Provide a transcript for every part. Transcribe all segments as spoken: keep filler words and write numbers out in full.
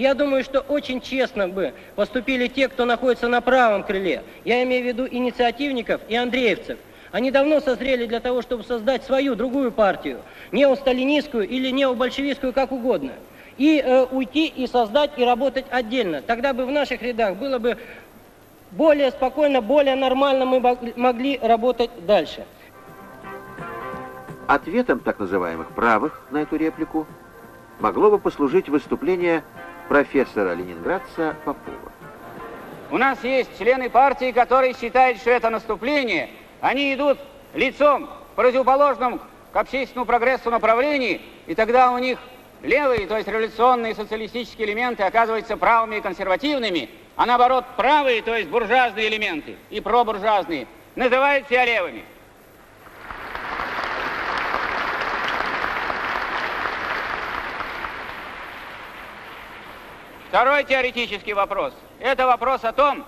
Я думаю, что очень честно бы поступили те, кто находится на правом крыле. Я имею в виду инициативников и андреевцев. Они давно созрели для того, чтобы создать свою, другую партию. Неосталинистскую или необольшевистскую, как угодно. И э, уйти, и создать, и работать отдельно. Тогда бы в наших рядах было бы более спокойно, более нормально мы могли работать дальше. Ответом так называемых правых на эту реплику могло бы послужить выступление профессора ленинградца Попова. У нас есть члены партии, которые считают, что это наступление. Они идут лицом в противоположном к общественному прогрессу направлении, и тогда у них левые, то есть революционные социалистические элементы оказываются правыми и консервативными, а наоборот правые, то есть буржуазные элементы и пробуржуазные, называют себя левыми. Второй теоретический вопрос. Это вопрос о том,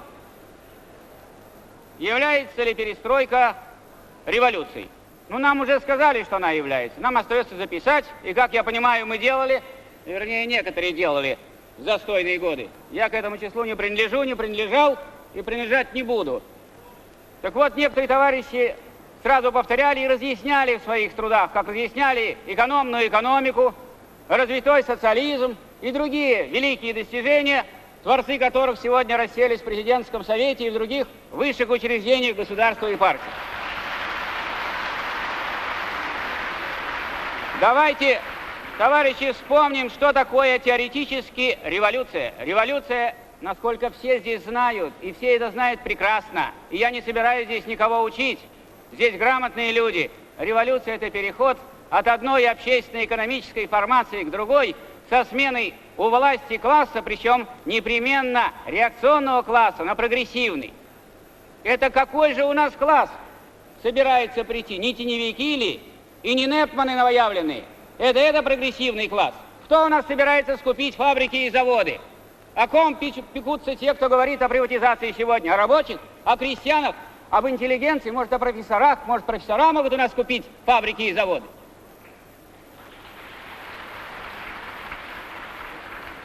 является ли перестройка революцией. Ну, нам уже сказали, что она является. Нам остается записать, и, как я понимаю, мы делали, вернее, некоторые делали в застойные годы. Я к этому числу не принадлежу, не принадлежал и принадлежать не буду. Так вот, некоторые товарищи сразу повторяли и разъясняли в своих трудах, как разъясняли экономную экономику, развитой социализм и другие великие достижения, творцы которых сегодня расселись в президентском совете и в других высших учреждениях государства и партии. Давайте, товарищи, вспомним, что такое теоретически революция. Революция, насколько все здесь знают, и все это знают прекрасно, и я не собираюсь здесь никого учить, здесь грамотные люди. Революция – это переход от одной общественно-экономической формации к другой, со сменой у власти класса, причем непременно реакционного класса на прогрессивный. Это какой же у нас класс собирается прийти? Не теневики ли и не Непманы новоявленные? Это, это прогрессивный класс. Кто у нас собирается скупить фабрики и заводы? О ком пекутся те, кто говорит о приватизации сегодня? О рабочих, о крестьянах, об интеллигенции, может, о профессорах, может, профессора могут у нас купить фабрики и заводы?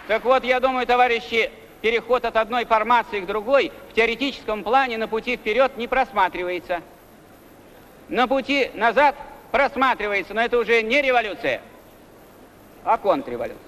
Так вот, я думаю, товарищи, переход от одной формации к другой в теоретическом плане на пути вперед не просматривается. На пути назад просматривается, но это уже не революция, а контрреволюция.